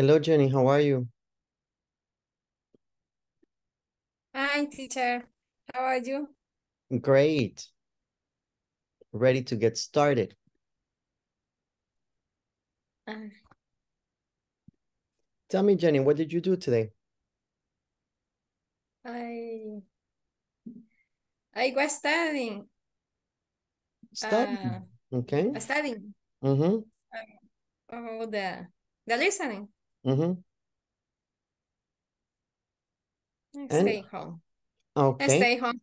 Hello, Jenny. How are you? Hi, teacher. How are you? Great. Ready to get started. Tell me, Jenny, what did you do today? I was studying. Studying? Okay. Studying. Mm-hmm. The listening. Mm-hmm. Stay home. Okay. Stay home.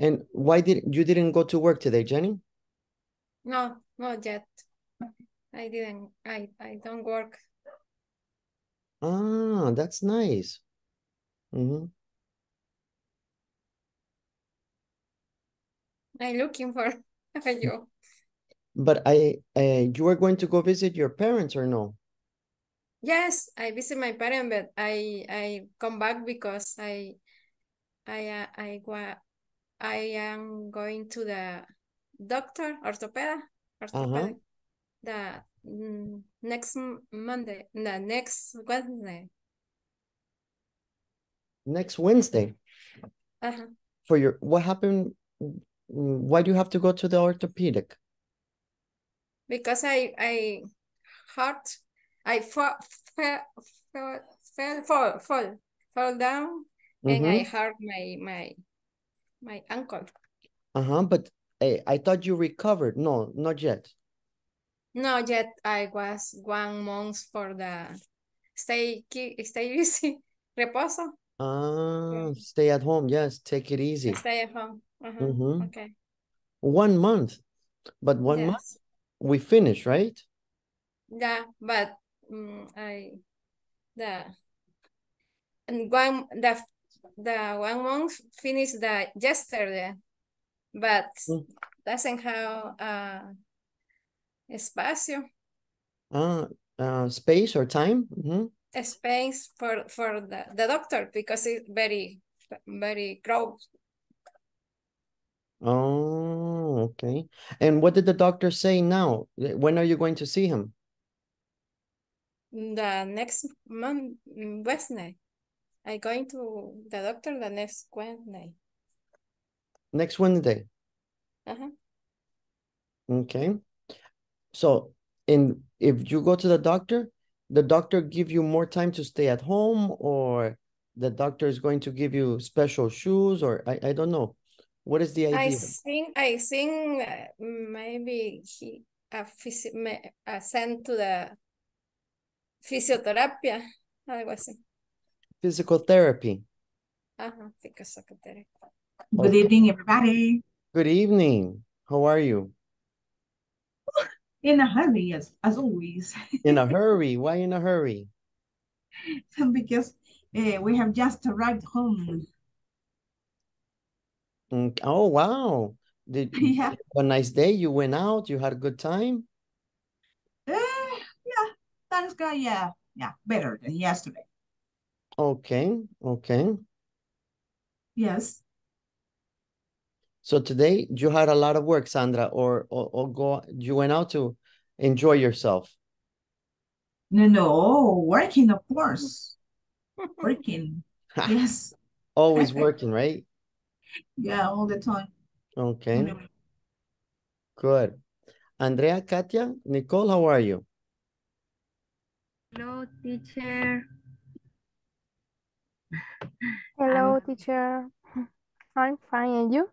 And why didn't you go to work today, Jenny? No, not yet. I didn't. I don't work. Ah, that's nice. Mm-hmm. I'm looking for you. But you were going to go visit your parents or no? Yes, I visit my parents, but I come back because I am going to the doctor, orthopedic, the next Monday, the next Wednesday. Next Wednesday? Uh-huh. For your, what happened? Why do you have to go to the orthopedic? Because I fell down, mm-hmm. and I hurt my ankle. But I thought you recovered. No, not yet. Not yet. I was 1 month for the stay easy, reposo. Stay at home. Yes, take it easy. Stay at home. Uh-huh. Mm-hmm. Okay. 1 month, but one month. We finished, right? Yeah, but the 1 month finished yesterday, but doesn't have espacio. Space or time? Mm-hmm. A space for the doctor because it's very, very crowded. Oh, okay. And what did the doctor say now? When are you going to see him? The next month, Wednesday. I'm going to the doctor the next Wednesday. Next Wednesday? Uh-huh. Okay. So, if you go to the doctor give you more time to stay at home, or the doctor is going to give you special shoes, or I don't know. What is the idea? I think maybe he sent to the physiotherapy. Physical therapy. Physical therapy. Okay. Good evening, everybody. Good evening. How are you? In a hurry, yes, as always. In a hurry? Why in a hurry? Because we have just arrived home. Oh, wow. Did you have a nice day? You went out? You had a good time? Yeah, thanks, guy. Yeah, better than yesterday. Okay. Yes. So today you had a lot of work, Sandra, or you went out to enjoy yourself? No, working, of course. Working, yes. Always working, right? Yeah, all the time. Okay. Anyway. Good. Andrea, Katia, Nicole, how are you? Hello, teacher. Hello, teacher. I'm fine, and you?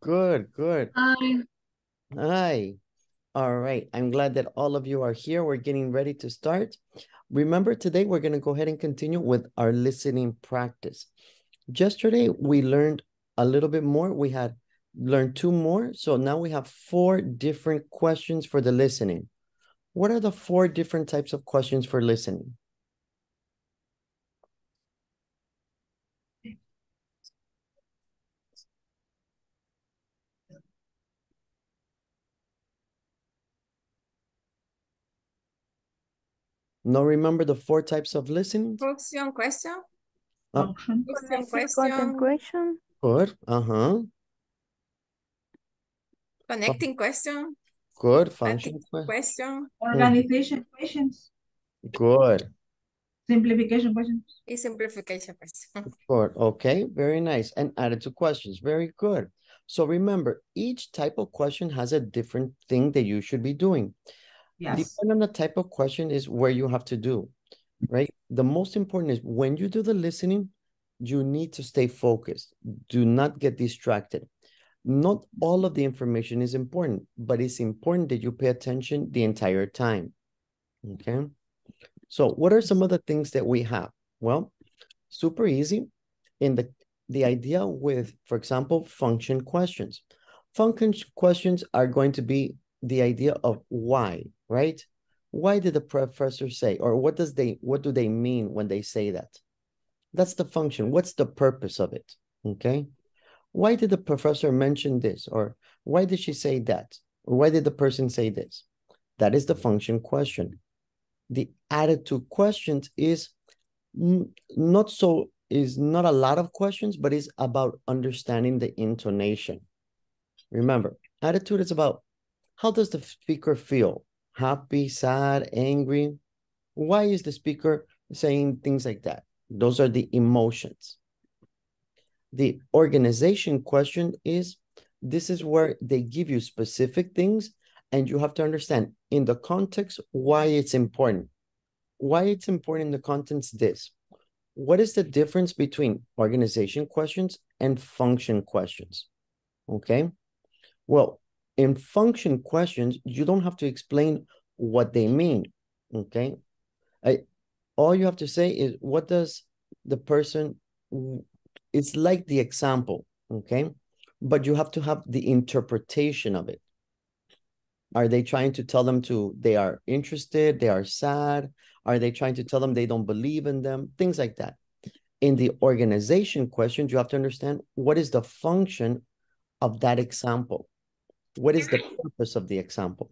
Good. Hi. All right. I'm glad that all of you are here. We're getting ready to start. Remember, today we're going to go ahead and continue with our listening practice. Yesterday, we learned a little bit more. We had learned 2 more. So now we have 4 different questions for the listening. What are the 4 different types of questions for listening? No, remember the 4 types of listening? Function question. Function question. Good. Connecting question. Good. Function question. Organization questions. Good. Simplification questions. It's simplification questions. Good. Okay. Very nice. And added to questions. Very good. So remember, each type of question has a different thing that you should be doing. Yes. Depending on the type of question is where you have to do, right? The most important is when you do the listening, you need to stay focused. Do not get distracted. Not all of the information is important, but it's important that you pay attention the entire time, okay? So what are some of the things that we have? Well, super easy. In the idea with, for example, function questions. Function questions are going to be the idea of why, right? Why did the professor say, or what do they mean when they say that? That's the function. What's the purpose of it, okay? Why did the professor mention this? Or why did she say that? Or why did the person say this? That is the function question. The attitude questions is not a lot of questions, but is about understanding the intonation. Remember, attitude is about how does the speaker feel? Happy, sad, angry? Why is the speaker saying things like that? Those are the emotions. The organization question is, this is where they give you specific things and you have to understand in the context why it's important. Why it's important in the context this. What is the difference between organization questions and function questions? Okay. Well, in function questions, you don't have to explain what they mean. Okay. All you have to say is what does the person... It's like the example, okay? But you have to have the interpretation of it. Are they trying to tell them they are interested, they are sad? Are they trying to tell them they don't believe in them? Things like that. In the organization questions, you have to understand what is the function of that example? What is the purpose of the example?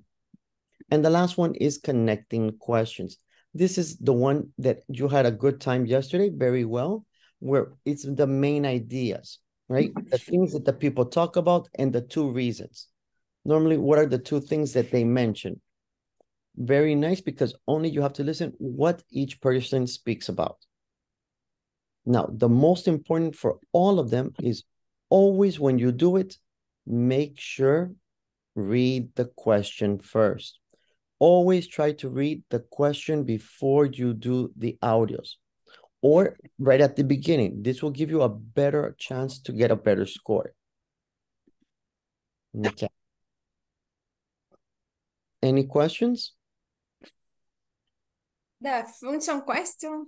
And the last one is connecting questions. This is the one that you had a good time yesterday, very well, where it's the main ideas, right? The things that the people talk about and the two reasons. Normally, what are the two things that they mention? Very nice, because only you have to listen what each person speaks about. Now, the most important for all of them is always when you do it, make sure read the question first. Always try to read the question before you do the audios. Or right at the beginning, this will give you a better chance to get a better score. Okay. Any questions? The function question.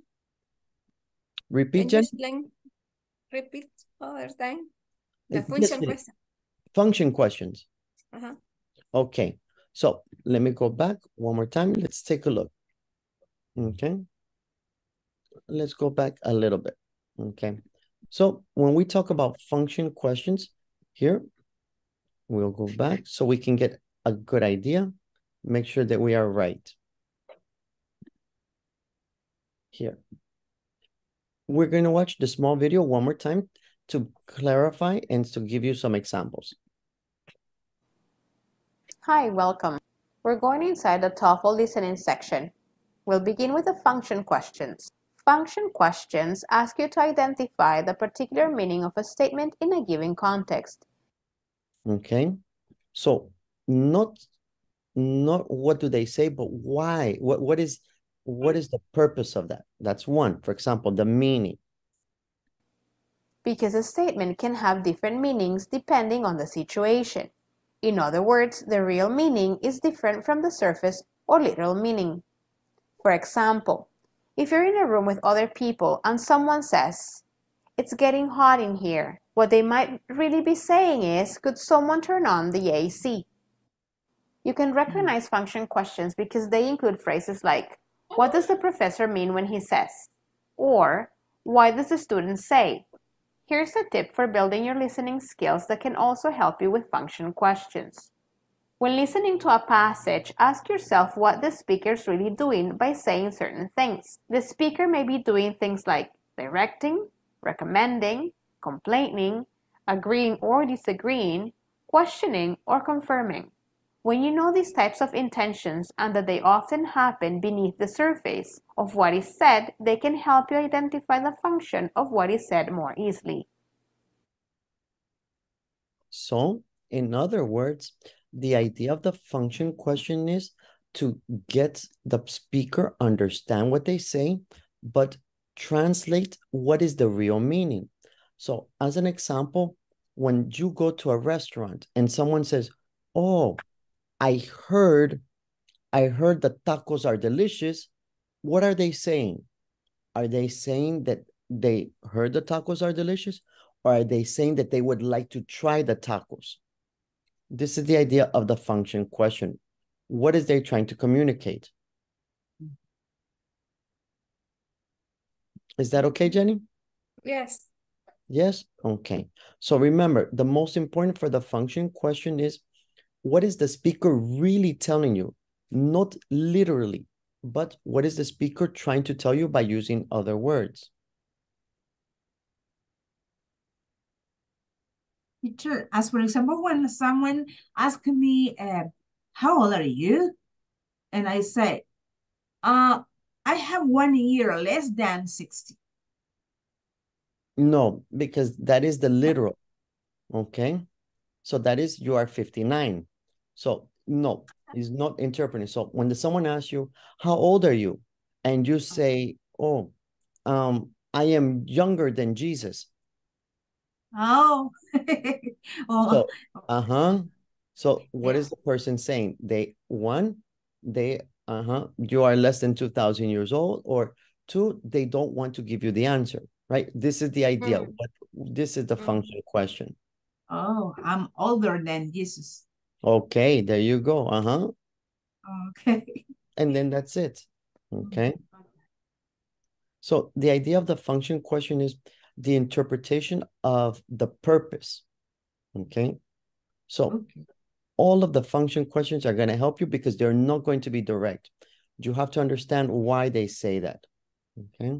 Repeat, Jen. Repeat other time. The function question. Function questions. Okay. So let me go back one more time. Let's take a look. Okay. Let's go back a little bit, okay? So when we talk about function questions here, we'll go back so we can get a good idea, make sure that we are right. Here. We're going to watch the small video one more time to clarify and to give you some examples. Hi, welcome. We're going inside the TOEFL listening section. We'll begin with the function questions. Function questions ask you to identify the particular meaning of a statement in a given context. Okay, so not what do they say, but why? What is the purpose of that? That's one. For example, the meaning. Because a statement can have different meanings depending on the situation. In other words, the real meaning is different from the surface or literal meaning. For example, if you're in a room with other people and someone says, "It's getting hot in here," what they might really be saying is, "Could someone turn on the AC?" You can recognize function questions because they include phrases like, "What does the professor mean when he says?" Or, "Why does the student say?" Here's a tip for building your listening skills that can also help you with function questions. When listening to a passage, ask yourself what the speaker is really doing by saying certain things. The speaker may be doing things like directing, recommending, complaining, agreeing or disagreeing, questioning, or confirming. When you know these types of intentions and that they often happen beneath the surface of what is said, they can help you identify the function of what is said more easily. So, in other words, the idea of the function question is to get the speaker understand what they say, but translate what is the real meaning. So as an example, when you go to a restaurant and someone says, oh, I heard the tacos are delicious. What are they saying? Are they saying that they heard the tacos are delicious? Or are they saying that they would like to try the tacos? This is the idea of the function question. What is they trying to communicate? Is that okay, Jenny? Yes. Yes? Okay. So remember, the most important for the function question is, what is the speaker really telling you? Not literally, but what is the speaker trying to tell you by using other words? Teacher, as for example, when someone asks me, how old are you? And I say, I have 1 year less than 60. No, because that is the literal, okay? So that is, you are 59. So no, it's not interpreting. So when someone asks you, how old are you? And you say, oh, I am younger than Jesus. Oh. Oh. So, so what is the person saying? You are less than 2,000 years old, or two, they don't want to give you the answer, right? This is the idea. This is the function question. Oh, I'm older than Jesus. Okay, there you go. Okay. And then that's it. Okay. So the idea of the function question is the interpretation of the purpose. Okay. So all of the function questions are going to help you because they're not going to be direct. You have to understand why they say that. Okay.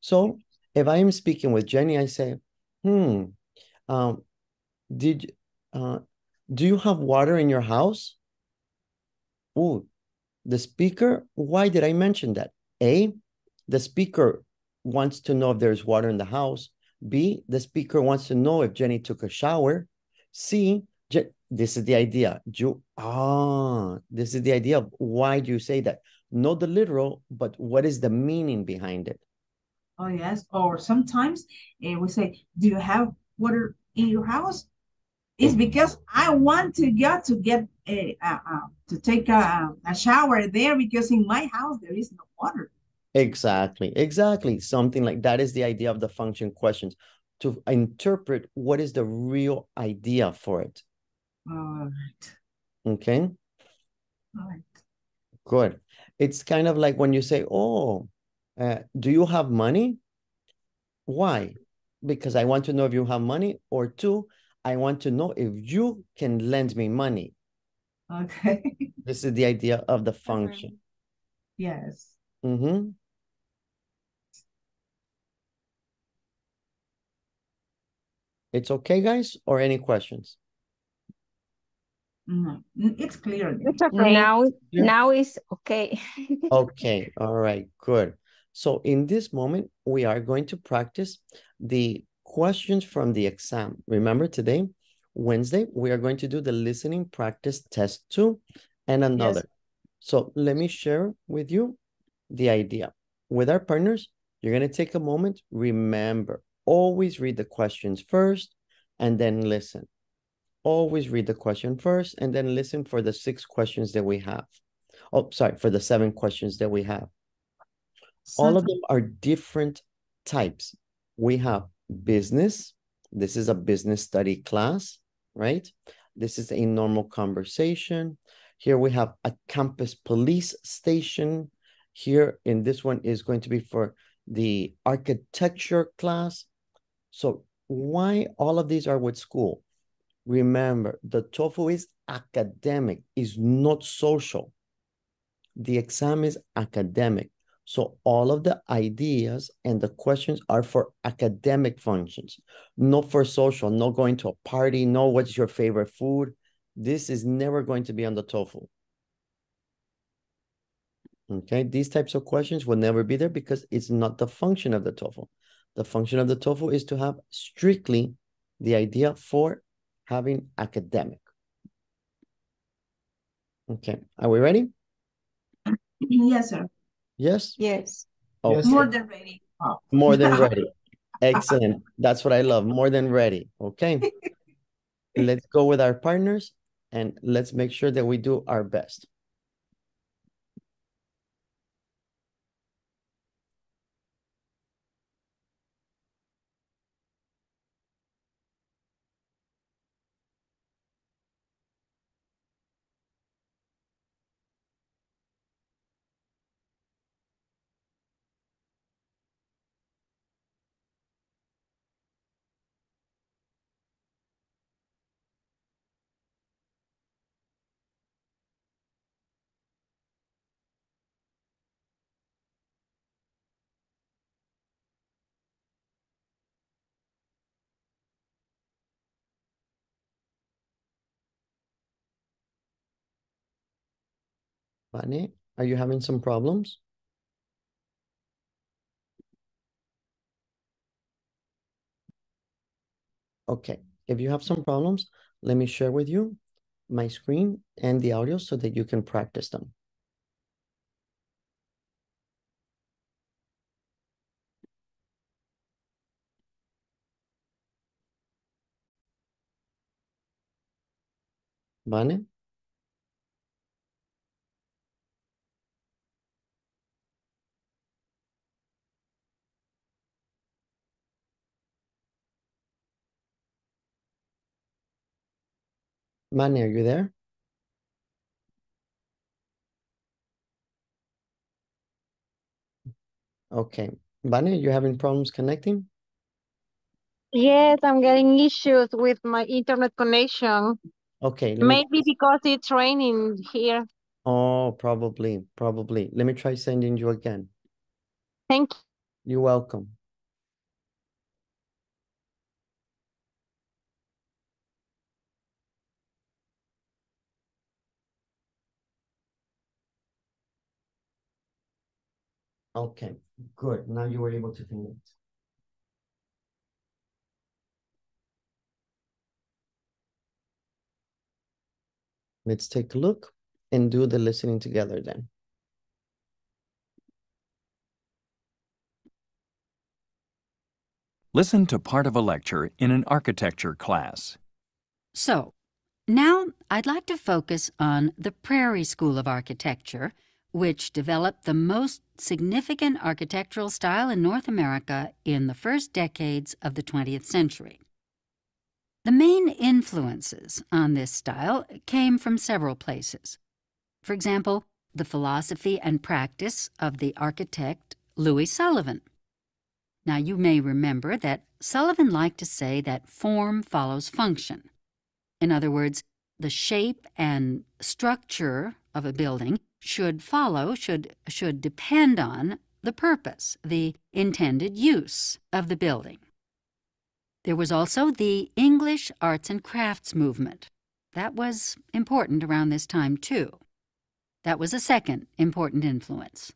So if I am speaking with Jenny, I say, do you have water in your house? Oh, the speaker, why did I mention that? A, the speaker wants to know if there's water in the house. B, the speaker wants to know if Jenny took a shower. C, this is the idea. This is the idea of why do you say that? Not the literal, but what is the meaning behind it? Oh, yes. Or sometimes we say, do you have water in your house? It's because I want to go to get to take a shower there because in my house there is no water. Exactly. Exactly. Something like that is the idea of the function questions, to interpret what is the real idea for it. All right. Okay. All right. Good. It's kind of like when you say, oh, do you have money? Why? Because I want to know if you have money, or two, I want to know if you can lend me money. Okay. This is the idea of the function. Yes. Mm-hmm. It's okay, guys, or any questions? No, it's clear. It's okay. Now it's okay. Okay. All right. Good. So in this moment, we are going to practice the questions from the exam. Remember today, Wednesday, we are going to do the listening practice test 2 and another. Yes. So let me share with you the idea. With our partners, you're going to take a moment. Remember, always read the questions first and then listen. Always read the question first and then listen for the 6 questions that we have. Oh, sorry, for the 7 questions that we have. All of them are different types. We have business. This is a business study class, right? This is a normal conversation. Here we have a campus police station. Here in this one is going to be for the architecture class. So why all of these are with school? Remember, the TOEFL is academic, is not social. The exam is academic. So all of the ideas and the questions are for academic functions, not for social, not going to a party, no what's your favorite food. This is never going to be on the TOEFL. Okay, these types of questions will never be there because it's not the function of the TOEFL. The function of the TOEFL is to have strictly the idea for having academic. Okay, are we ready? Yes, sir. Yes? Yes. Oh, yes, more than ready. More than ready. Excellent. That's what I love, more than ready. Okay. Let's go with our partners and let's make sure that we do our best. Vane, are you having some problems? Okay, if you have some problems, let me share with you my screen and the audio so that you can practice them. Vane? Manny, are you there? Okay. Manny, you're having problems connecting? Yes, I'm getting issues with my internet connection. Okay. Maybe because it's raining here. Oh, probably, probably. Let me try sending you again. Thank you. You're welcome. Okay, good. Now you were able to connect. Let's take a look and do the listening together then. Listen to part of a lecture in an architecture class. So, now I'd like to focus on the Prairie School of Architecture, which developed the most significant architectural style in North America in the first decades of the 20th century. The main influences on this style came from several places. For example, the philosophy and practice of the architect Louis Sullivan. Now, you may remember that Sullivan liked to say that form follows function. In other words, the shape and structure of a building should follow, should depend on the purpose, the intended use of the building. There was also the English arts and crafts movement. That was important around this time, too. That was a second important influence.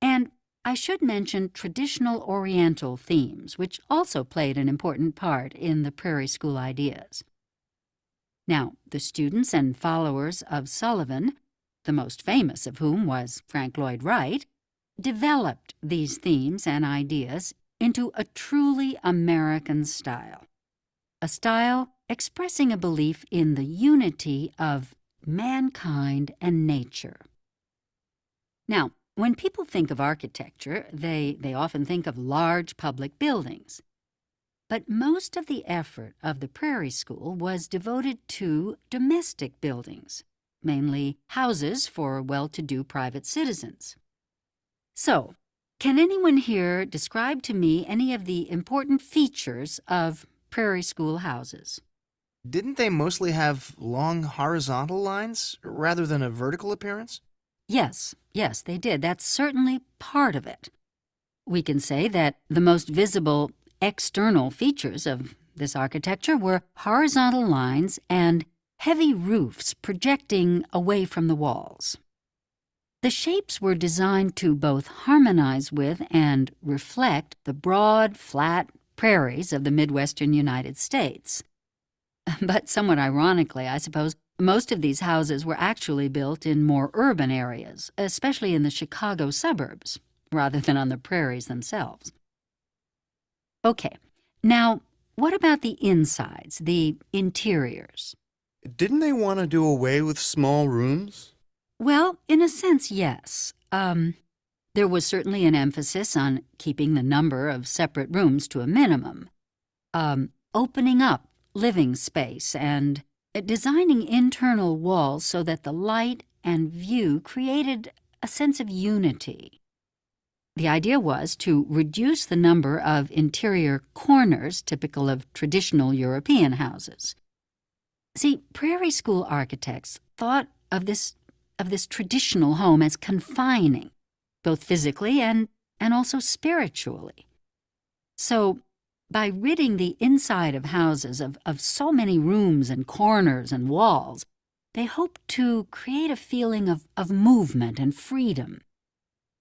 And I should mention traditional Oriental themes, which also played an important part in the Prairie School ideas. Now, the students and followers of Sullivan, the most famous of whom was Frank Lloyd Wright, developed these themes and ideas into a truly American style, a style expressing a belief in the unity of mankind and nature. Now, when people think of architecture, they often think of large public buildings. But most of the effort of the Prairie School was devoted to domestic buildings, mainly houses for well-to-do private citizens. So, can anyone here describe to me any of the important features of Prairie School houses? Didn't they mostly have long horizontal lines rather than a vertical appearance? Yes, they did. That's certainly part of it. We can say that the most visible external features of this architecture were horizontal lines and heavy roofs projecting away from the walls. The shapes were designed to both harmonize with and reflect the broad, flat prairies of the Midwestern United States. But somewhat ironically, I suppose, most of these houses were actually built in more urban areas, especially in the Chicago suburbs, rather than on the prairies themselves. Okay, now what about the insides, the interiors? Didn't they want to do away with small rooms? Well, in a sense, yes. There was certainly an emphasis on keeping the number of separate rooms to a minimum, opening up living space, and designing internal walls so that the light and view created a sense of unity. The idea was to reduce the number of interior corners typical of traditional European houses. See, Prairie School architects thought of this traditional home as confining, both physically and also spiritually. So, by ridding the inside of houses of so many rooms and corners and walls, they hoped to create a feeling of movement and freedom.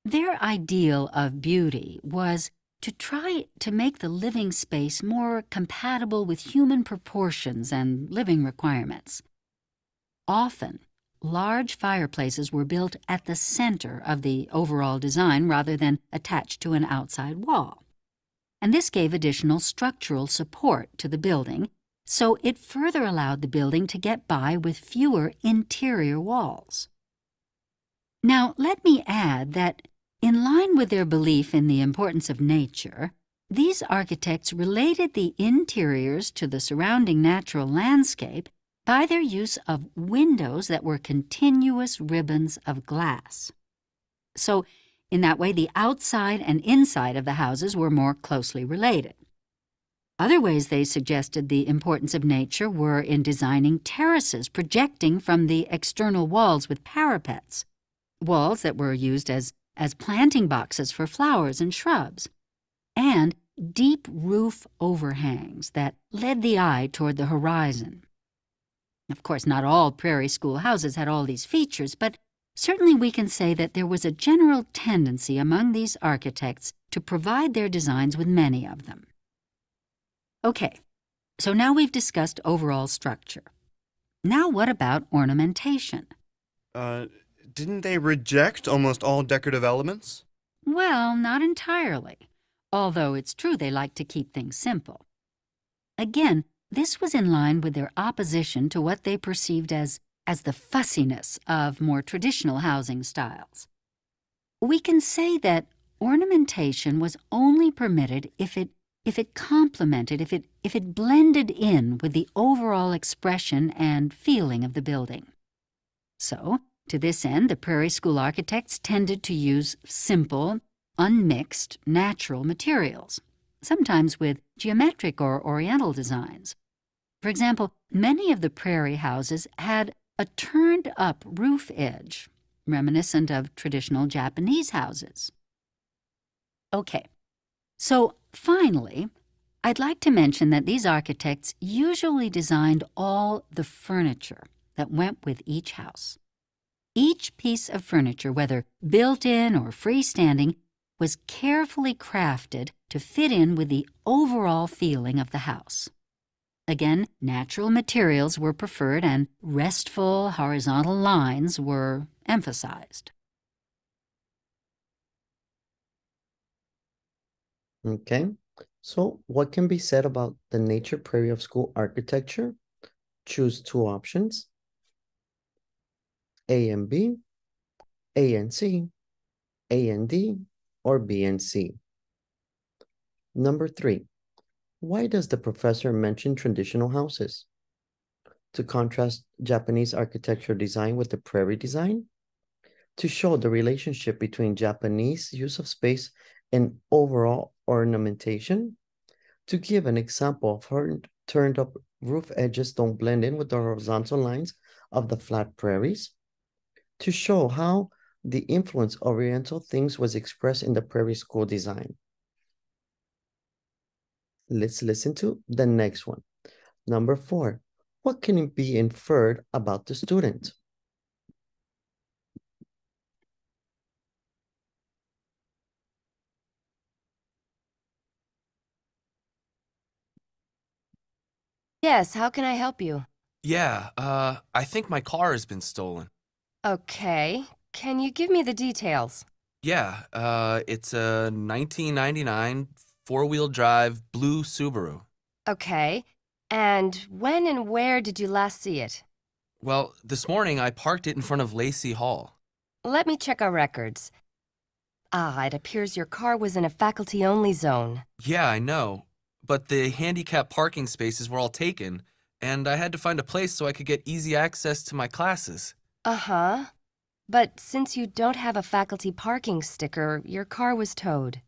Their ideal of beauty was to try to make the living space more compatible with human proportions and living requirements. Often, large fireplaces were built at the center of the overall design rather than attached to an outside wall. And this gave additional structural support to the building, so it further allowed the building to get by with fewer interior walls. Now, let me add that, in line with their belief in the importance of nature, these architects related the interiors to the surrounding natural landscape by their use of windows that were continuous ribbons of glass. So, in that way, the outside and inside of the houses were more closely related. Other ways they suggested the importance of nature were in designing terraces projecting from the external walls with parapets, walls that were used as planting boxes for flowers and shrubs, and deep roof overhangs that led the eye toward the horizon. Of course, not all Prairie School houses had all these features, but certainly we can say that there was a general tendency among these architects to provide their designs with many of them. Okay, so now we've discussed overall structure. Now what about ornamentation? Didn't they reject almost all decorative elements? Well, not entirely, although it's true they like to keep things simple. Again, this was in line with their opposition to what they perceived as the fussiness of more traditional housing styles. We can say that ornamentation was only permitted if it complemented, if it blended in with the overall expression and feeling of the building. So, to this end, the Prairie School architects tended to use simple, unmixed, natural materials, sometimes with geometric or oriental designs. For example, many of the prairie houses had a turned-up roof edge, reminiscent of traditional Japanese houses. Okay, so finally, I'd like to mention that these architects usually designed all the furniture that went with each house. Each piece of furniture, whether built-in or freestanding, was carefully crafted to fit in with the overall feeling of the house. Again, natural materials were preferred and restful horizontal lines were emphasized. Okay, so what can be said about the nature prairie of school architecture? Choose two options. A and B, A and C, A and D, or B and C. Number 3, why does the professor mention traditional houses? To contrast Japanese architectural design with the prairie design? To show the relationship between Japanese use of space and overall ornamentation? To give an example of turned up roof edges don't blend in with the horizontal lines of the flat prairies? To show how The influence of Oriental things was expressed in the Prairie School design. Let's listen to the next one. Number 4, what can be inferred about the student? Yes, how can I help you? Yeah, I think my car has been stolen. Okay, can you give me the details? Yeah, it's a 1999 four-wheel drive blue Subaru. Okay, and when and where did you last see it? Well, this morning I parked it in front of Lacey Hall. Let me check our records. Ah, it appears your car was in a faculty-only zone. Yeah, I know, but the handicapped parking spaces were all taken, and I had to find a place so I could get easy access to my classes. Uh-huh. But since you don't have a faculty parking sticker, your car was towed.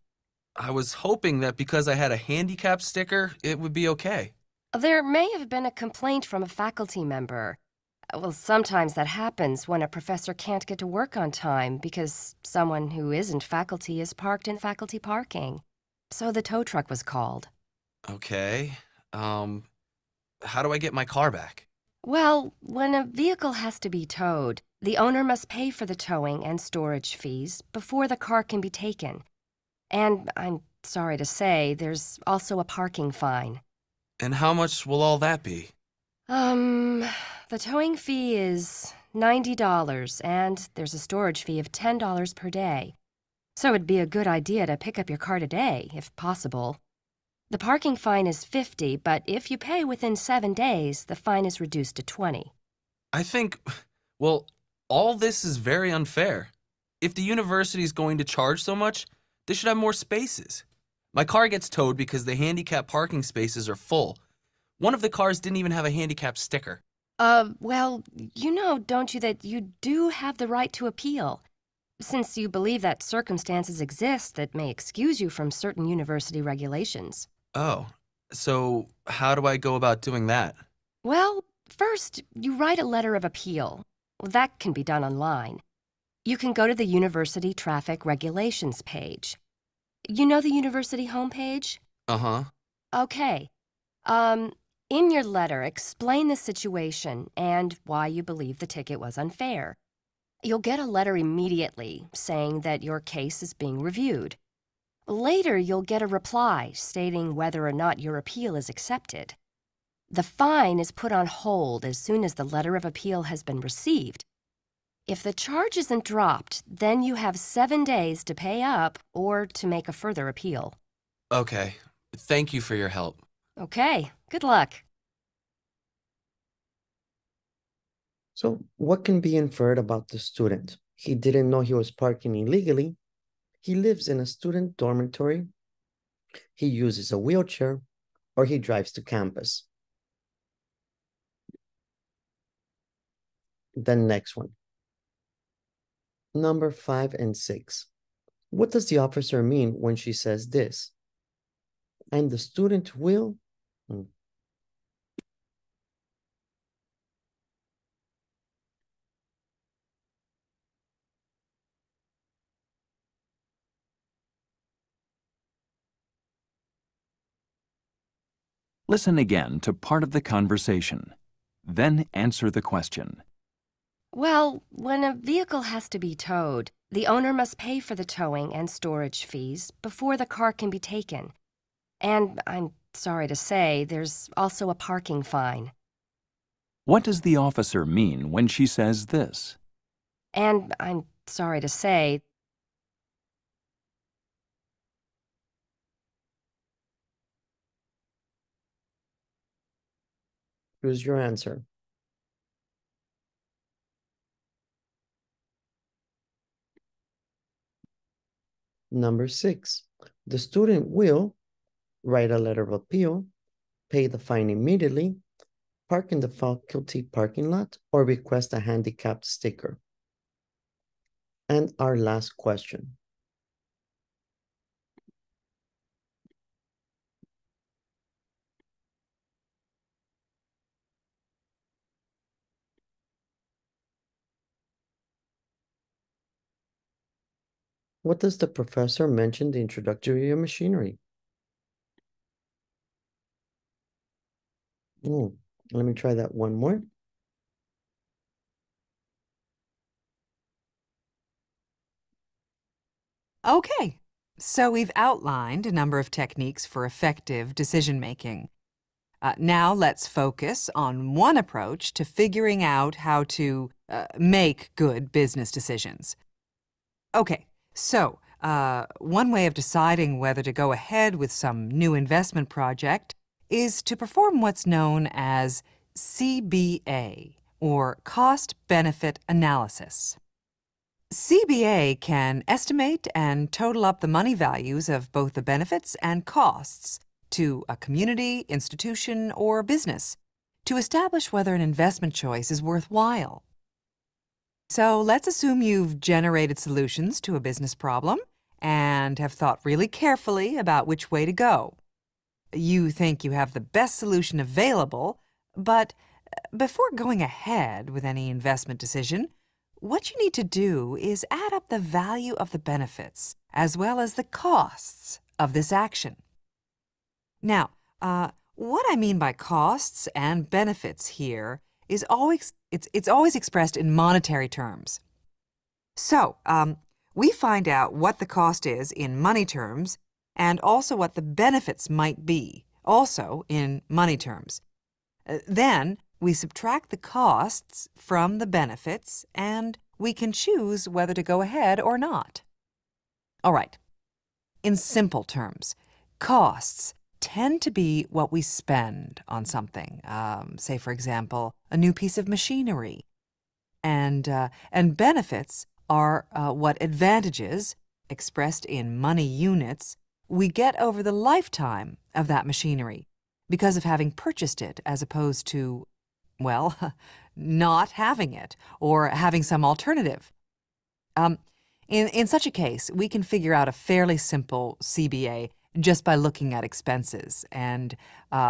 I was hoping that because I had a handicap sticker, it would be okay. There may have been a complaint from a faculty member. Well, sometimes that happens when a professor can't get to work on time because someone who isn't faculty is parked in faculty parking. So the tow truck was called. Okay. How do I get my car back? Well, when a vehicle has to be towed, the owner must pay for the towing and storage fees before the car can be taken. And I'm sorry to say, there's also a parking fine. And how much will all that be? The towing fee is $90, and there's a storage fee of $10 per day. So it'd be a good idea to pick up your car today, if possible. The parking fine is $50, but if you pay within 7 days, the fine is reduced to $20. I think, well, all this is very unfair. If the university is going to charge so much, they should have more spaces. My car gets towed because the handicapped parking spaces are full. One of the cars didn't even have a handicapped sticker. Well, you know, don't you, that you do have the right to appeal. Since you believe that circumstances exist that may excuse you from certain university regulations. Oh, so how do I go about doing that? Well, first, you write a letter of appeal. Well, that can be done online. You can go to the University Traffic Regulations page. You know the university homepage? Uh-huh. Okay. In your letter, explain the situation and why you believe the ticket was unfair. You'll get a letter immediately saying that your case is being reviewed. Later, you'll get a reply stating whether or not your appeal is accepted. The fine is put on hold as soon as the letter of appeal has been received. If the charge isn't dropped, then you have 7 days to pay up or to make a further appeal. Okay. Thank you for your help. Okay. Good luck. So, what can be inferred about the student? He didn't know he was parking illegally. He lives in a student dormitory, he uses a wheelchair, or he drives to campus. The next one. Number 5 and 6. What does the officer mean when she says this? And the student will... Listen again to part of the conversation, then answer the question. Well, when a vehicle has to be towed, the owner must pay for the towing and storage fees before the car can be taken. And I'm sorry to say, there's also a parking fine. What does the officer mean when she says this? And I'm sorry to say... Here's your answer. Number 6, the student will write a letter of appeal, pay the fine immediately, park in the faculty parking lot, or request a handicapped sticker. And our last question. What does the professor mention the introductory of machinery? Oh, let me try that one more. Okay, so we've outlined a number of techniques for effective decision-making. Now let's focus on one approach to figuring out how to make good business decisions. Okay, so one way of deciding whether to go ahead with some new investment project is to perform what's known as CBA, or cost-benefit analysis. CBA can estimate and total up the money values of both the benefits and costs to a community, institution, or business to establish whether an investment choice is worthwhile. So let's assume you've generated solutions to a business problem and have thought really carefully about which way to go. You think you have the best solution available, but before going ahead with any investment decision, what you need to do is add up the value of the benefits as well as the costs of this action. Now, what I mean by costs and benefits here is always, it's always expressed in monetary terms. So, we find out what the cost is in money terms and also what the benefits might be, also in money terms. Then, we subtract the costs from the benefits, and we can choose whether to go ahead or not. All right. In simple terms, costs tend to be what we spend on something. Say, for example, a new piece of machinery. And benefits are what advantages, expressed in money units, we get over the lifetime of that machinery because of having purchased it as opposed to, well, not having it or having some alternative. In such a case, we can figure out a fairly simple CBA just by looking at expenses and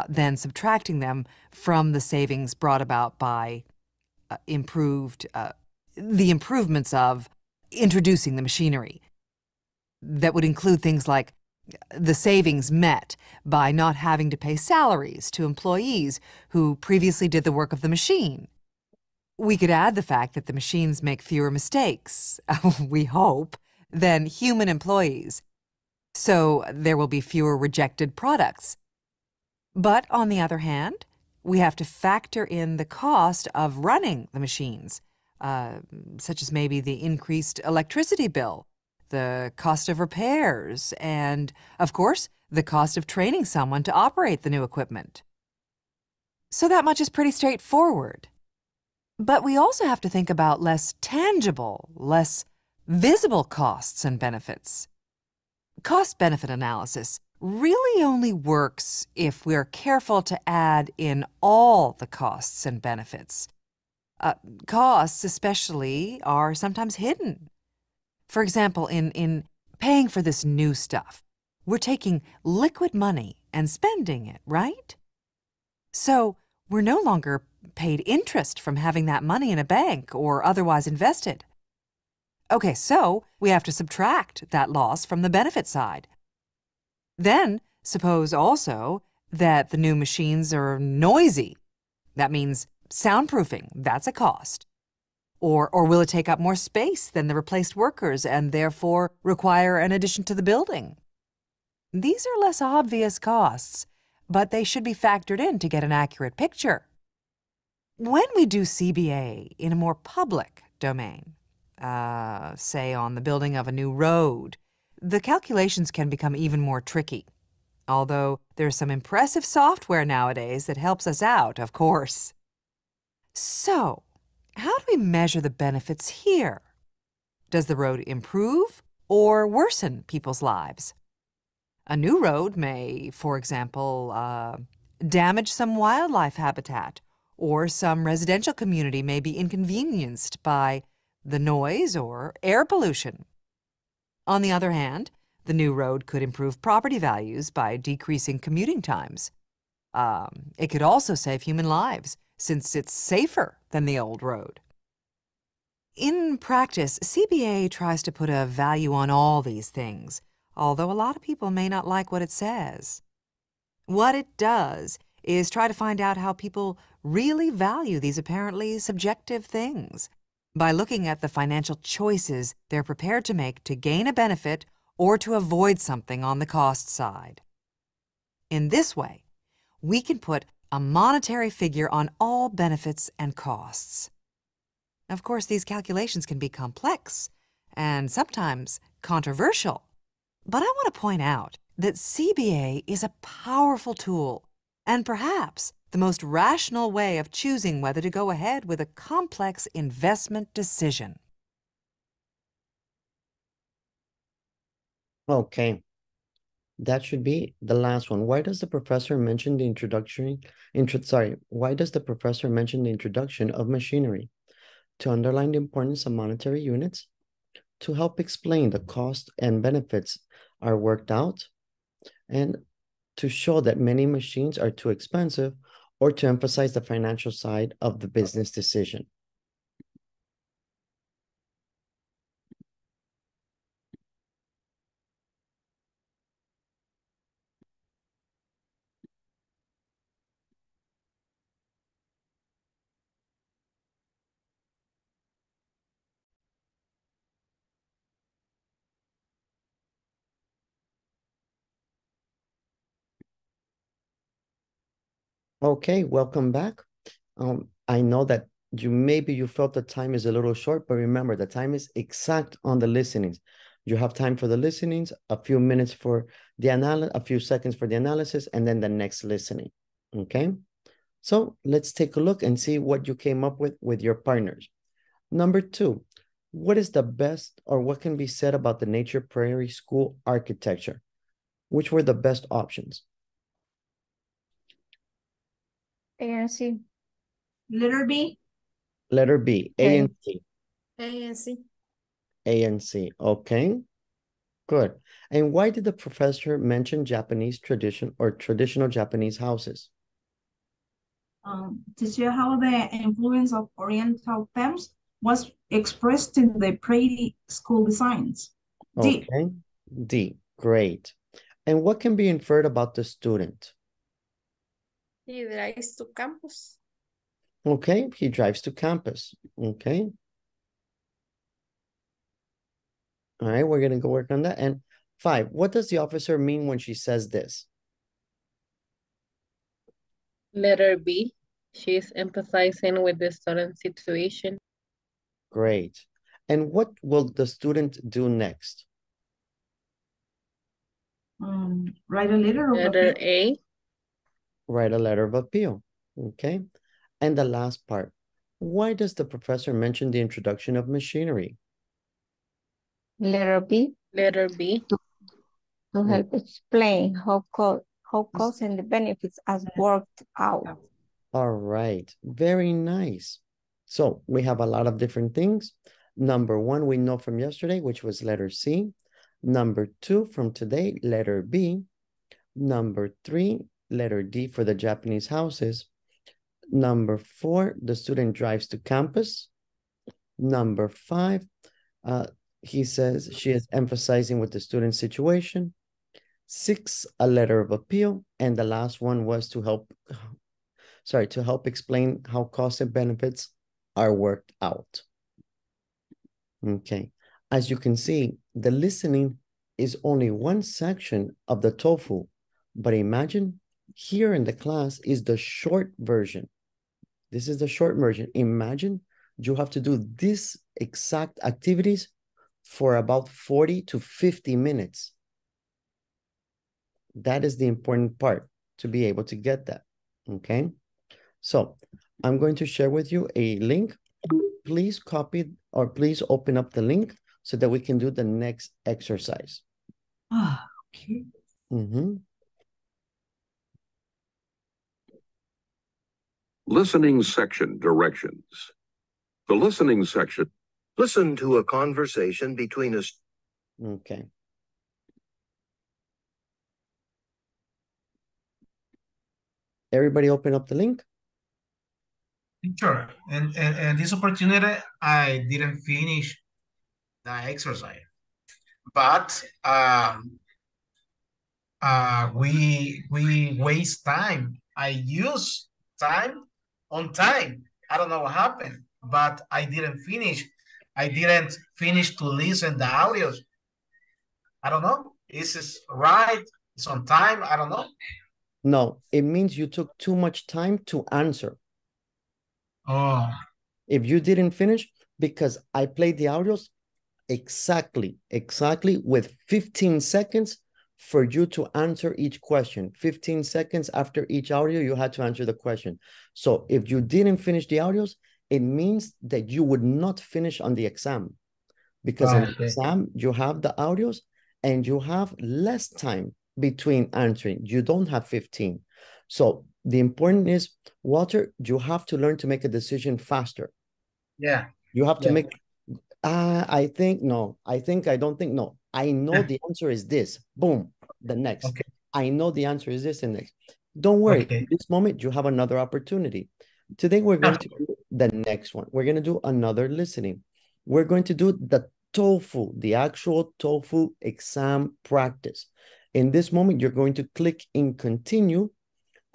then subtracting them from the savings brought about by the improvements of introducing the machinery. That would include things like the savings met by not having to pay salaries to employees who previously did the work of the machine. We could add the fact that the machines make fewer mistakes, we hope, than human employees. So there will be fewer rejected products. But on the other hand, we have to factor in the cost of running the machines, such as maybe the increased electricity bill, the cost of repairs, and, of course, the cost of training someone to operate the new equipment. So that much is pretty straightforward. But we also have to think about less tangible, less visible costs and benefits. Cost-benefit analysis really only works if we're careful to add in all the costs and benefits. Costs, especially, are sometimes hidden. For example, in paying for this new stuff, we're taking liquid money and spending it, right? So we're no longer paid interest from having that money in a bank or otherwise invested. Okay, so we have to subtract that loss from the benefit side. Then, suppose also that the new machines are noisy. That means soundproofing, that's a cost. Or will it take up more space than the replaced workers and therefore require an addition to the building? These are less obvious costs, but they should be factored in to get an accurate picture. When we do CBA in a more public domain, say on the building of a new road, the calculations can become even more tricky. Although there's some impressive software nowadays that helps us out, of course. So, how do we measure the benefits here? Does the road improve or worsen people's lives? A new road may, for example, damage some wildlife habitat, or some residential community may be inconvenienced by the noise or air pollution. On the other hand, the new road could improve property values by decreasing commuting times. It could also save human lives, since it's safer than the old road. In practice, CBA tries to put a value on all these things, although a lot of people may not like what it says. What it does is try to find out how people really value these apparently subjective things by looking at the financial choices they're prepared to make to gain a benefit or to avoid something on the cost side. In this way, we can put a monetary figure on all benefits and costs. Of course, these calculations can be complex and sometimes controversial, but I want to point out that CBA is a powerful tool and perhaps the most rational way of choosing whether to go ahead with a complex investment decision. Okay, that should be the last one. Why does the professor mention the introduction of machinery? To underline the importance of monetary units, to help explain the cost and benefits are worked out, and to show that many machines are too expensive, or to emphasize the financial side of the business decision. Okay, welcome back. I know that maybe you felt the time is a little short, but remember the time is exact on the listenings. You have time for the listenings, a few minutes for the analysis, a few seconds for the analysis, and then the next listening. Okay, so let's take a look and see what you came up with your partners. Number 2, what is the best or what can be said about the nature of Prairie School architecture? Which were the best options? A and C. Letter B. Letter B. A and C. A and C. A and C. Okay. Good. And why did the professor mention Japanese tradition or traditional Japanese houses? To show how the influence of Oriental themes was expressed in the Prairie School designs. D. Okay. D. Great. And what can be inferred about the student? He drives to campus. Okay, he drives to campus. Okay. All right, we're going to go work on that. And 5, what does the officer mean when she says this? Letter B, she's emphasizing with the student situation. Great. And what will the student do next? Write a letter. Letter A. Write a letter of appeal, okay? And the last part, why does the professor mention the introduction of machinery? Letter B. Letter B. To help explain how costs and the benefits as worked out. All right, very nice. So we have a lot of different things. Number 1, we know from yesterday, which was letter C. Number 2 from today, letter B. Number 3, letter D for the Japanese houses. Number 4, the student drives to campus. Number 5, he says she is emphasizing with the student situation. 6, a letter of appeal. And the last one was to help explain how costs and benefits are worked out. Okay, as you can see, the listening is only one section of the TOEFL, but imagine here in the class is the short version. This is the short version. Imagine you have to do these exact activities for about 40 to 50 minutes. That is the important part, to be able to get that, okay? So I'm going to share with you a link. Please copy or please open up the link so that we can do the next exercise. Ah, okay. Mm-hmm. Listening section directions. The listening section. Listen to a conversation between us. Okay. Everybody open up the link. Sure. And this opportunity, I didn't finish the exercise, but we waste time. I use time on time. I don't know what happened, but I didn't finish. I didn't finish to listen the audios. I don't know. Is this right? It's on time. I don't know. No, it means you took too much time to answer. Oh. If you didn't finish, because I played the audios exactly with 15 seconds for you to answer each question. 15 seconds after each audio, you had to answer the question. So if you didn't finish the audios, it means that you would not finish on the exam, because in the exam, you have the audios and you have less time between answering. You don't have 15. So the important is, Walter, you have to learn to make a decision faster. Yeah. You have to make, I think, no. I think, I don't think, no. I know the answer is this. Boom. The next. Okay. I know the answer is this and next. Don't worry. Okay. At this moment, you have another opportunity. Today, we're going to do the next one. We're going to do another listening. We're going to do the TOEFL, the actual TOEFL exam practice. In this moment, you're going to click in continue.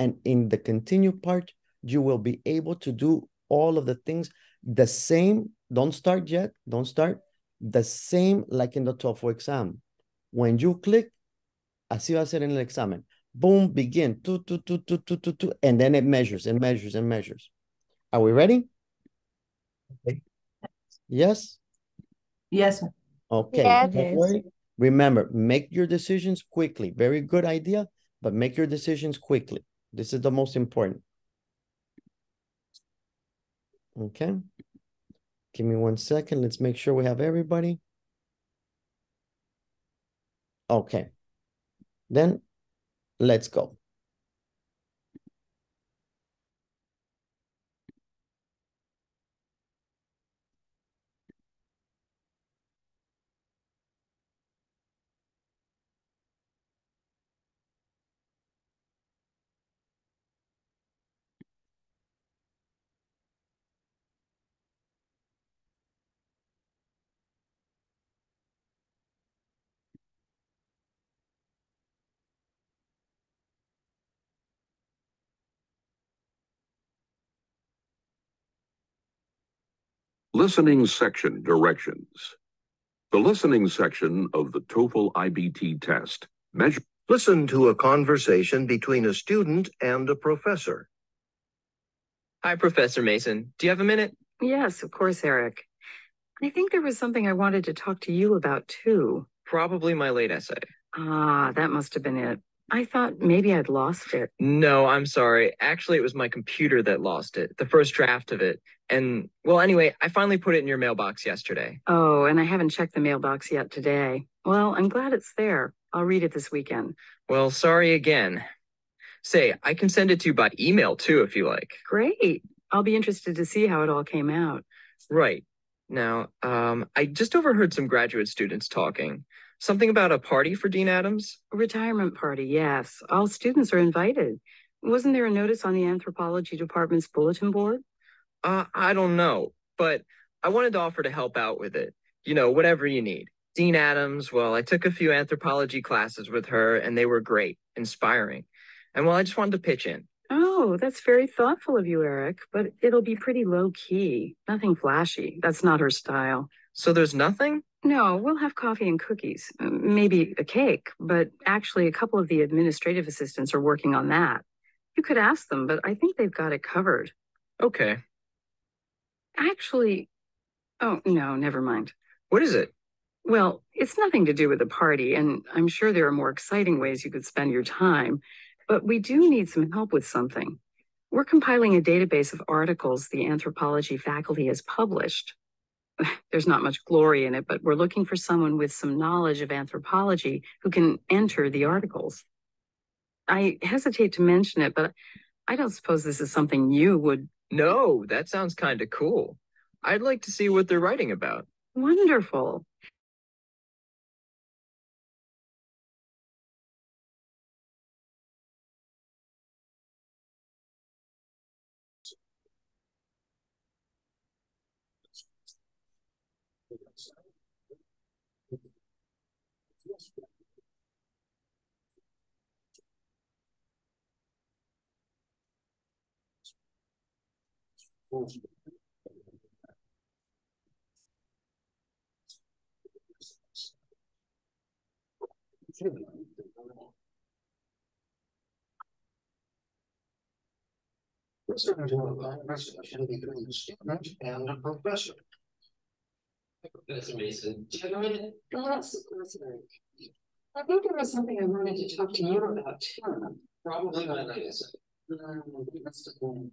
And in the continue part, you will be able to do all of the things the same. Don't start yet. Don't start. The same like in the TOEFL exam. When you click, así va a ser en el examen. Boom, begin. And then it measures and measures and measures. Are we ready? Okay. Yes? Yes. Okay. Yes. Remember, make your decisions quickly. Very good idea, but make your decisions quickly. This is the most important. Okay. Give me 1 second. Let's make sure we have everybody. Okay. Then let's go. Listening section directions. The listening section of the TOEFL IBT test. Listen to a conversation between a student and a professor. Hi, Professor Mason. Do you have a minute? Yes, of course, Eric. I think there was something I wanted to talk to you about, too. Probably my late essay. Ah, that must have been it. I thought maybe I'd lost it. No, I'm sorry. Actually, it was my computer that lost it, the first draft of it. And, well, anyway, I finally put it in your mailbox yesterday. Oh, and I haven't checked the mailbox yet today. Well, I'm glad it's there. I'll read it this weekend. Well, sorry again. Say, I can send it to you by email, too, if you like. Great. I'll be interested to see how it all came out. Right. Now, I just overheard some graduate students talking. Something about a party for Dean Adams? A retirement party, yes. All students are invited. Wasn't there a notice on the anthropology department's bulletin board? I don't know, but I wanted to offer to help out with it. You know, whatever you need. Dean Adams, well, I took a few anthropology classes with her, and they were great, inspiring. And, well, I just wanted to pitch in. Oh, that's very thoughtful of you, Eric, but it'll be pretty low-key. Nothing flashy. That's not her style. So there's nothing? No, we'll have coffee and cookies, maybe a cake, but actually a couple of the administrative assistants are working on that. You could ask them, but I think they've got it covered. Okay. Actually, oh, no, never mind. What is it? Well, it's nothing to do with the party, and I'm sure there are more exciting ways you could spend your time, but we do need some help with something. We're compiling a database of articles the anthropology faculty has published. There's not much glory in it, but we're looking for someone with some knowledge of anthropology who can enter the articles. I hesitate to mention it, but I don't suppose this is something you would... No, that sounds kind of cool. I'd like to see what they're writing about. Wonderful. Listen to a conversation between the student and the professor. Professor Mason, gentlemen, I think there was something I wanted to talk to you about too. Probably my latest. It must have been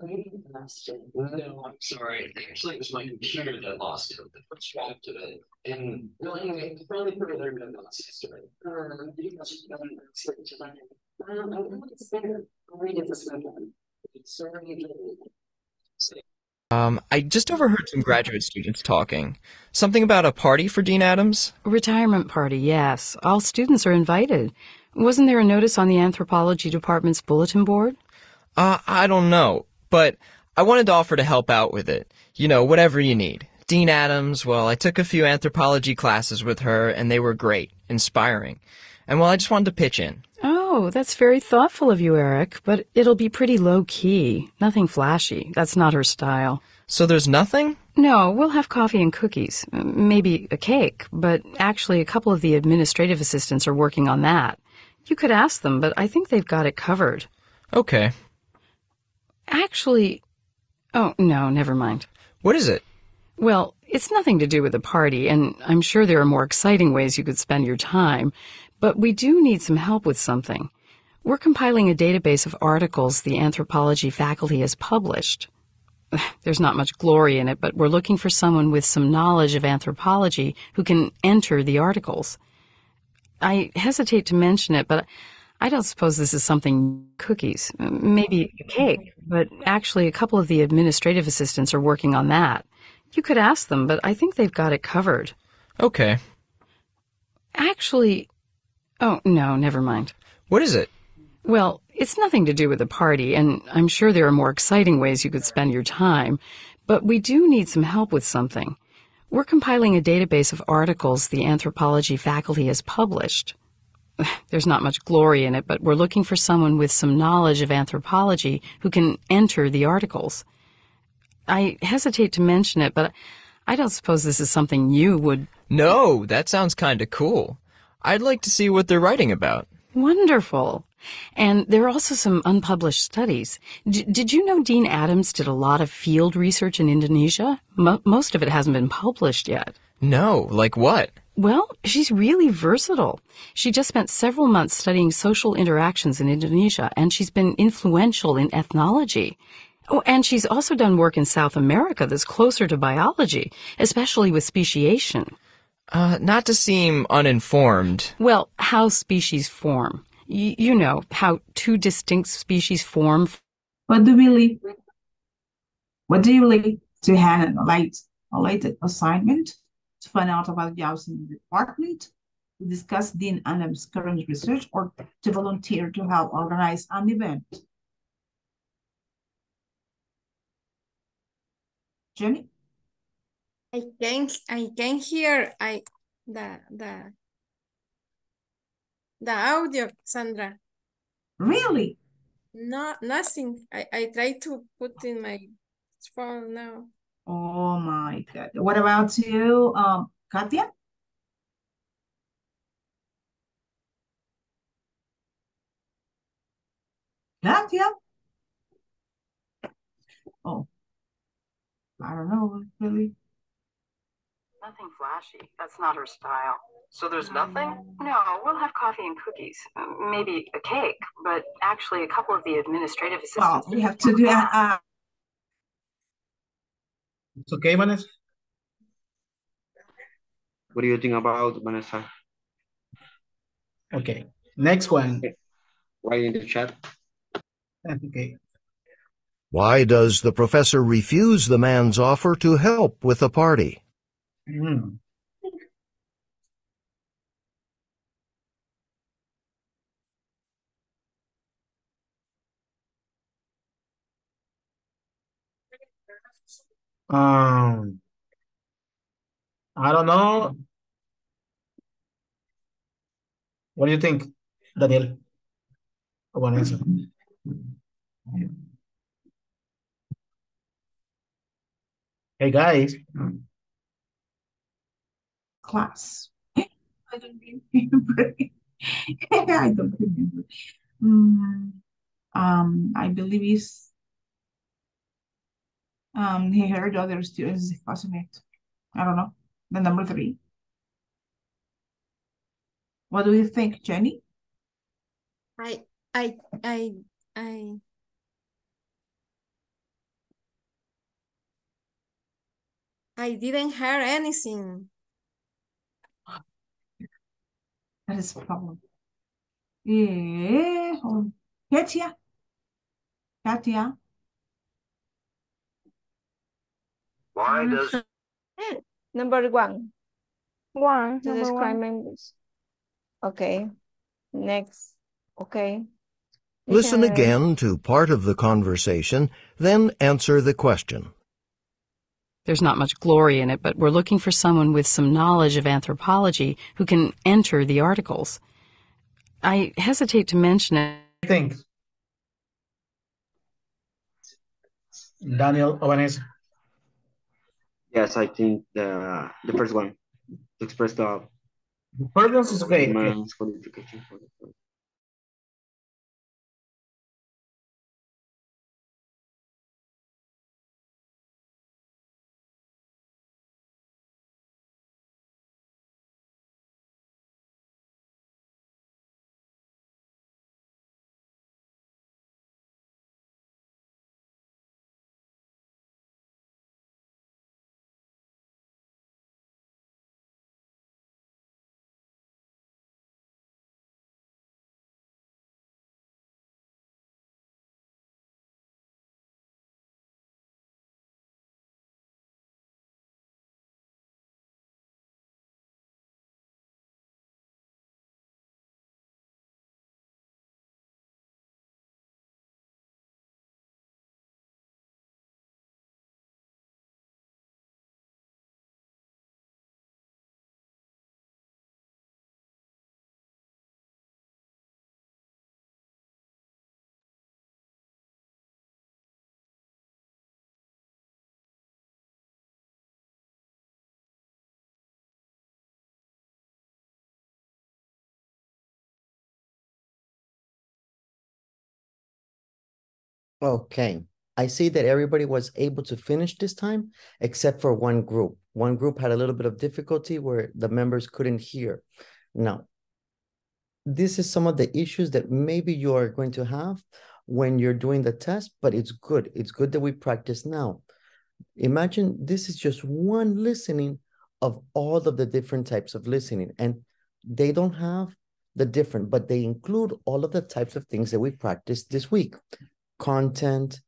waiting last day. No, I'm sorry. Actually, it was my computer that lost it. The first draft of it. And well, anyway, I finally put it there and lost yesterday. You must have been certain to learn. I think it's better. I'll read it this weekend. I just overheard some graduate students talking. Something about a party for Dean Adams? Retirement party, yes. All students are invited. Wasn't there a notice on the anthropology department's bulletin board? I don't know, but I wanted to offer to help out with it. You know, whatever you need. Dean Adams, well, I took a few anthropology classes with her, and they were great, inspiring. And, well, I just wanted to pitch in. Oh, that's very thoughtful of you, Eric, but it'll be pretty low-key. Nothing flashy. That's not her style. So there's nothing? No, we'll have coffee and cookies. Maybe a cake, but actually a couple of the administrative assistants are working on that. You could ask them, but I think they've got it covered. Okay. Actually... Oh, no, never mind. What is it? Well, it's nothing to do with the party, and I'm sure there are more exciting ways you could spend your time. But we do need some help with something. We're compiling a database of articles the anthropology faculty has published. There's not much glory in it, but we're looking for someone with some knowledge of anthropology who can enter the articles. I hesitate to mention it, but I don't suppose this is something cookies, maybe a cake, but actually a couple of the administrative assistants are working on that. You could ask them, but I think they've got it covered. Okay. Actually... Oh, no, never mind. What is it? Well, it's nothing to do with the party, and I'm sure there are more exciting ways you could spend your time, but we do need some help with something. We're compiling a database of articles the anthropology faculty has published. There's not much glory in it, but we're looking for someone with some knowledge of anthropology who can enter the articles. I hesitate to mention it, but I don't suppose this is something you would... No, that sounds kind of cool. I'd like to see what they're writing about. Wonderful. And there are also some unpublished studies. Did you know Dean Adams did a lot of field research in Indonesia? Most of it hasn't been published yet. No, like what? Well, she's really versatile. She just spent several months studying social interactions in Indonesia, and she's been influential in ethnology. Oh, and she's also done work in South America that's closer to biology, especially with speciation. Not to seem uninformed. Well, how species form. You know, how two distinct species form. What do you like to have a related assignment to find out about jobs in the department, to discuss Dean Adams' current research, or to volunteer to help organize an event? Jenny? I can hear the audio, Sandra. Really? No, nothing. I try to put in my phone now. Oh my God! What about you, Katya? Katya? Oh, I don't know really. Nothing flashy. That's not her style. So there's nothing? No, we'll have coffee and cookies. Maybe a cake, but actually a couple of the administrative assistants. Well, we have to do that. It's okay, Vanessa? What do you think about Vanessa? Okay. Next one. Okay. Right in the chat. Okay. Why does the professor refuse the man's offer to help with the party? Mm. I don't know. What do you think, Daniel? One answer. Hey guys. Class. I don't remember. I don't remember. I believe he's he heard other students discussing it. I don't know. The number 3. What do you think, Jenny? I didn't hear anything. That is a problem. Yeah. Katia. Katia. Why does number 1? To describe members. Okay. Next. Okay. Listen again to part of the conversation, then answer the question. There's not much glory in it, but we're looking for someone with some knowledge of anthropology who can enter the articles. I hesitate to mention it. I think. Daniel Ovanes. Yes, I think the first one. Express the purpose is great. Okay, I see that everybody was able to finish this time, except for one group. One group had a little bit of difficulty where the members couldn't hear. Now, this is some of the issues that maybe you are going to have when you're doing the test, but it's good. It's good that we practice now. Imagine this is just one listening of all of the different types of listening, and they don't have the different, but they include all of the types of things that we practiced this week. Content,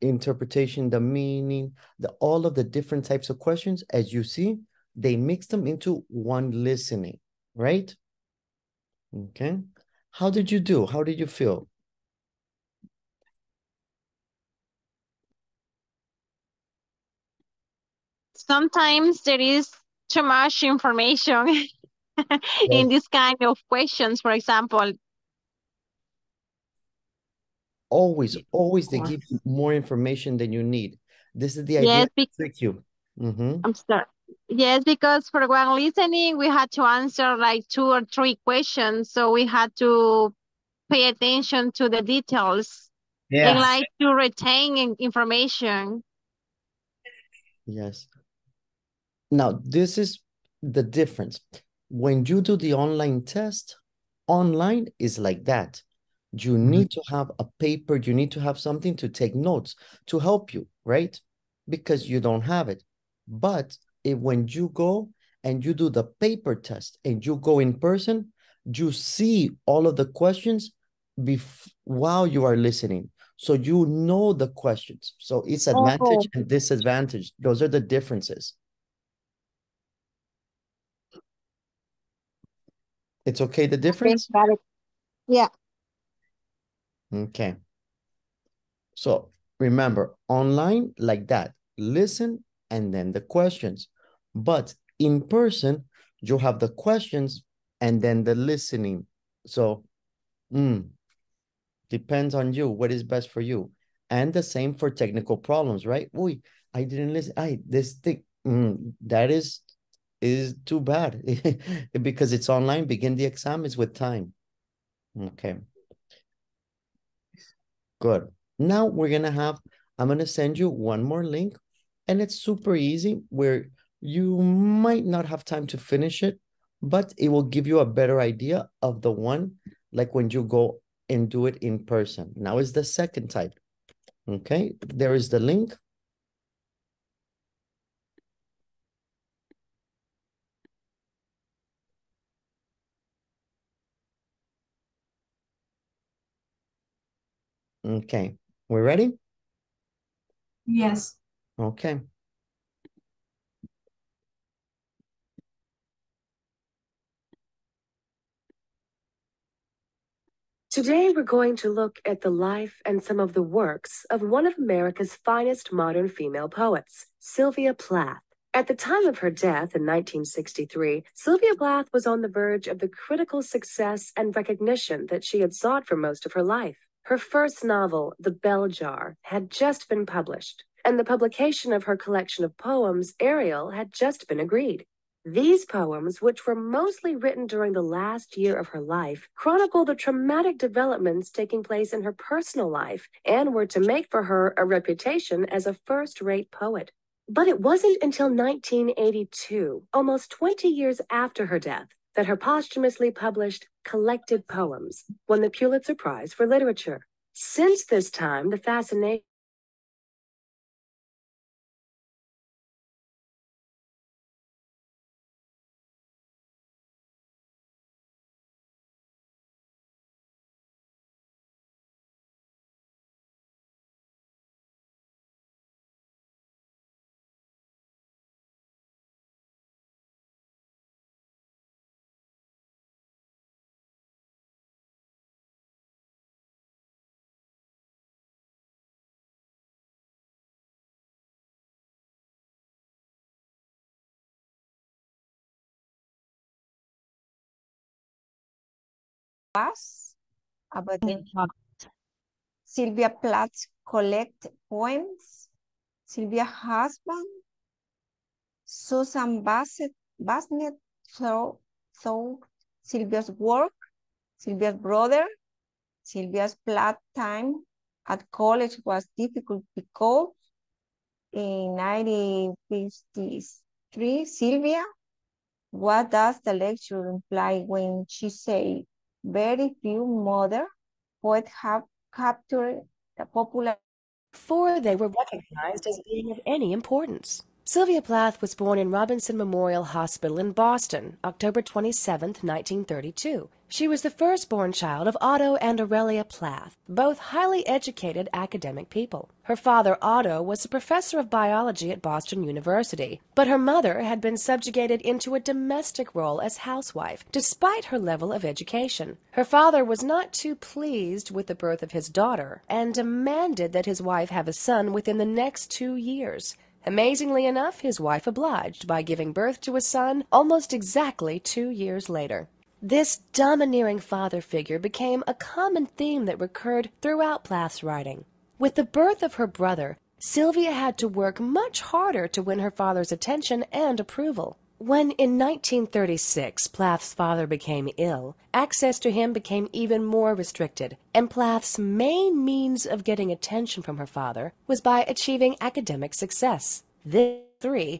interpretation, the meaning, all of the different types of questions. As you see, they mix them into one listening, right? Okay. How did you do? How did you feel? Sometimes there is too much information in this kind of questions, for example. Always they give you more information than you need. This is the idea to trick you. I'm sorry. Yes, because for one listening, we had to answer like 2 or 3 questions. So we had to pay attention to the details and like to retain information. Yes. Now, this is the difference. When you do the online test, online is like that. You need to have a paper, you need to have something to take notes to help you, right? Because you don't have it. But if, when you go and you do the paper test and you go in person, you see all of the questions while you are listening. So you know the questions. So it's advantage and disadvantage. Those are the differences. It's okay, the difference? Okay, yeah. Okay, so remember, online like that, listen and then the questions. But In person, you have the questions and then the listening. So depends on you, what is best for you. And the same for technical problems, right? Uy, I didn't listen. This thing, that is too bad because it's online. Begin the exams with time. Okay. Good. Now we're going to have, I'm going to send you one more link, and it's super easy where you might not have time to finish it, but it will give you a better idea of the one, like when you go and do it in person. Now is the second type. Okay, there is the link. Okay, we're ready? Yes. Okay. Today, we're going to look at the life and some of the works of one of America's finest modern female poets, Sylvia Plath. At the time of her death in 1963, Sylvia Plath was on the verge of the critical success and recognition that she had sought for most of her life. Her first novel, The Bell Jar, had just been published, and the publication of her collection of poems, Ariel, had just been agreed. These poems, which were mostly written during the last year of her life, chronicle the traumatic developments taking place in her personal life and were to make for her a reputation as a first-rate poet. But it wasn't until 1982, almost 20 years after her death, that her posthumously published collected poems won the Pulitzer Prize for Literature. Since this time, the fascination about Sylvia Plath's collect poems. Sylvia's husband, Susan Bassnett, saw Sylvia's work, Sylvia's brother. Sylvia's Plath time at college was difficult because in 1953, Sylvia, what does the lecture imply when she said, very few modern poets have captured the popular... Before they were recognized as being of any importance. Sylvia Plath was born in Robinson Memorial Hospital in Boston, October 27, 1932. She was the firstborn child of Otto and Aurelia Plath, both highly educated academic people. Her father, Otto, was a professor of biology at Boston University, but her mother had been subjugated into a domestic role as housewife, despite her level of education. Her father was not too pleased with the birth of his daughter and demanded that his wife have a son within the next 2 years. Amazingly enough, his wife obliged by giving birth to a son almost exactly 2 years later. This domineering father figure became a common theme that recurred throughout Plath's writing. With the birth of her brother, Sylvia had to work much harder to win her father's attention and approval. When in 1936 Plath's father became ill, access to him became even more restricted, and Plath's main means of getting attention from her father was by achieving academic success. This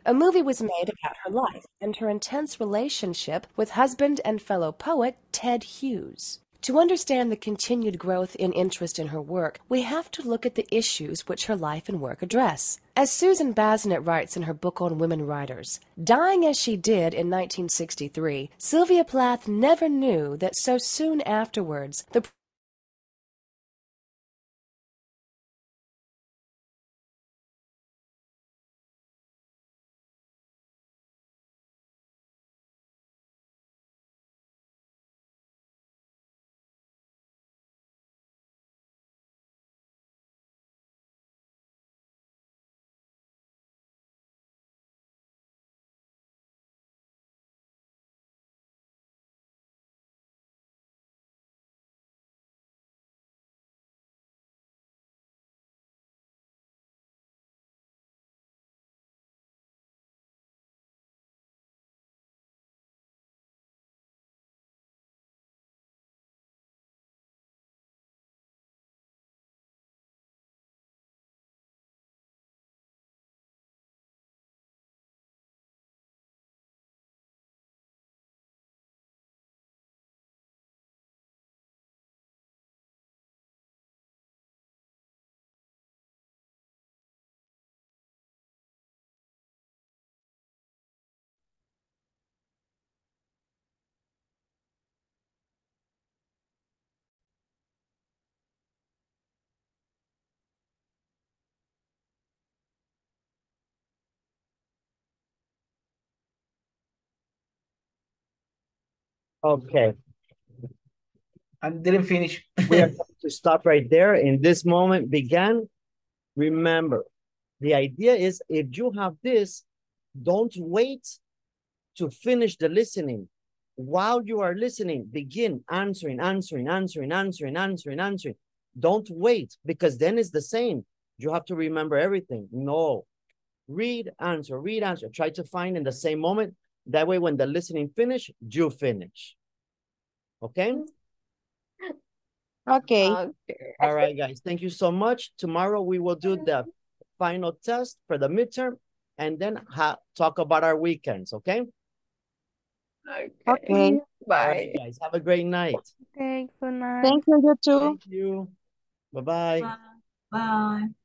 a movie was made about her life and her intense relationship with husband and fellow poet Ted Hughes. To understand the continued growth in interest in her work, we have to look at the issues which her life and work address. As Susan Bassnett writes in her book on women writers, dying as she did in 1963, Sylvia Plath never knew that so soon afterwards the Okay. I didn't finish. We are going to stop right there. In this moment began. Remember, the idea is if you have this, don't wait to finish the listening. While you are listening, begin answering, answering, answering, answering, answering, answering. Don't wait, because then it's the same. You have to remember everything. No. Read, answer, read, answer. Try to find in the same moment. That way, when the listening finish, you finish. Okay? Okay. All right, guys. Thank you so much. Tomorrow, we will do the final test for the midterm and then talk about our weekends, okay? Okay. Bye. Right, guys. Have a great night. Okay, good night. Thank you, you too. Thank you. Bye-bye. Bye. Bye.